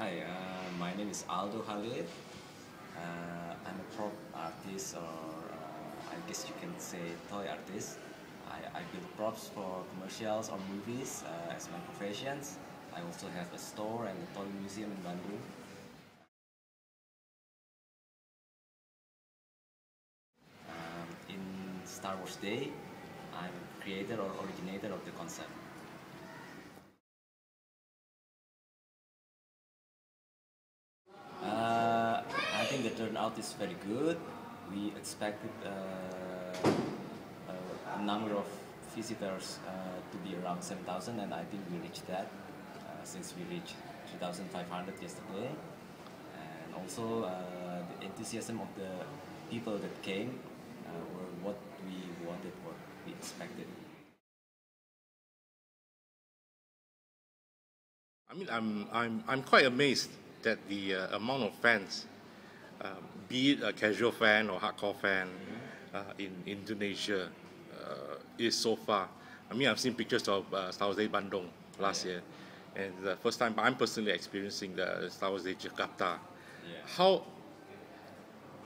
Hi, my name is Aldo Khalid. I'm a prop artist, or I guess you can say toy artist. I build props for commercials or movies as my professions. I also have a store and a toy museum in Bandung. In Star Wars Day, I'm creator or originator of the concept. I think the turnout is very good. We expected a number of visitors to be around 7,000, and I think we reached that since we reached 3,500 yesterday. And also the enthusiasm of the people that came were what we wanted, what we expected. I mean, I'm quite amazed that the amount of fans. Be it a casual fan or hardcore fan in Indonesia is so far. I mean, I've seen pictures of Star Wars Day Bandung last year, and the first time I'm personally experiencing the Star Wars Day Jakarta. Yeah. How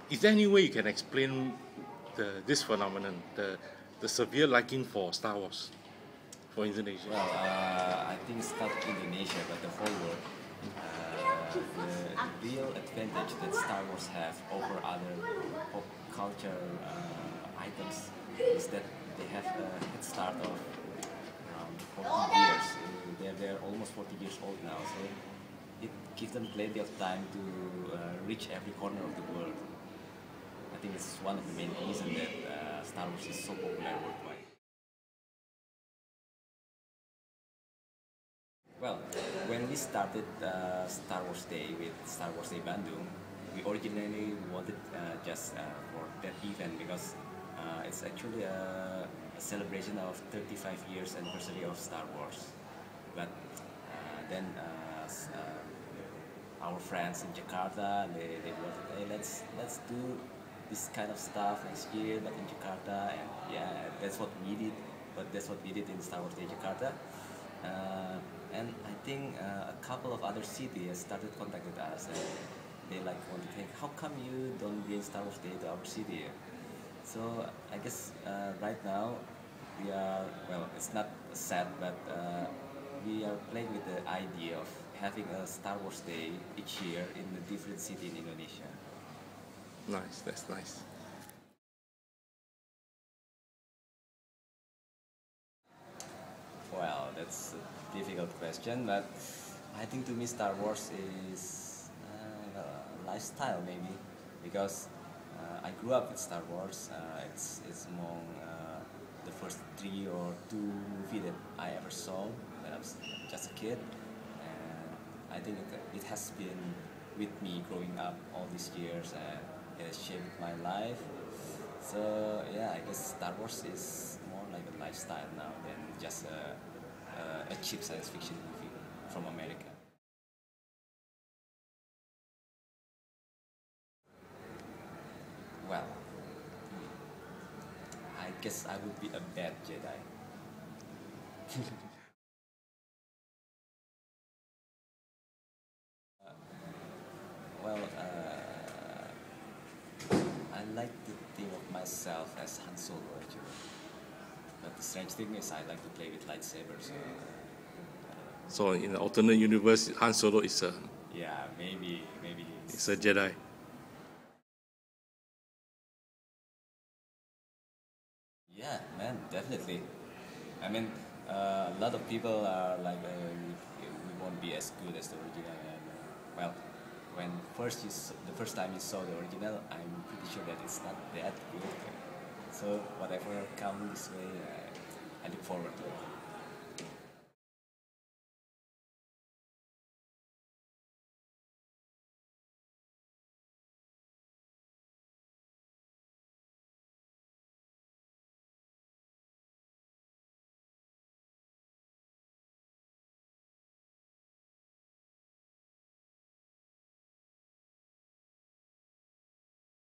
is there any way you can explain this phenomenon, the severe liking for Star Wars for Indonesia? Well, I think it's not Indonesia, but the whole world. The real advantage that Star Wars have over other pop culture items is that they have a head start of around 40 years. They're almost 40 years old now, so it gives them plenty of time to reach every corner of the world. I think it's one of the main reasons that Star Wars is so popular worldwide. Well, when we started Star Wars Day with Star Wars Day Bandung, we originally wanted just for that event, because it's actually a celebration of 35 years anniversary of Star Wars. But then our friends in Jakarta, they wanted, hey, let's do this kind of stuff next year, but in Jakarta, and yeah, that's what we did. But that's what we did in Star Wars Day Jakarta. And I think a couple of other cities started contacting us, and they wanted to think, how come you don't bring Star Wars Day to our city? So I guess right now we are, well, it's not sad, but we are playing with the idea of having a Star Wars Day each year in a different city in Indonesia. Nice, that's nice. Well, that's a difficult question, but I think to me Star Wars is a lifestyle, maybe, because I grew up with Star Wars. It's among the first 3 or 2 movies that I ever saw when I was just a kid, and I think it has been with me growing up all these years, and it has shaped my life. So yeah, I guess Star Wars is more like a lifestyle now than just a cheap science fiction movie from America. Well, I guess I would be a bad Jedi. I like to think of myself as Han Solo, actually. But the strange thing is, I like to play with lightsabers. So in the alternate universe, Han Solo is a... Yeah, maybe it's a Jedi. Yeah, man, definitely. I mean, a lot of people are like, we won't be as good as the original. And, well, when the first time you saw the original, I'm pretty sure that it's not that good. So whatever comes this way, I look forward to it.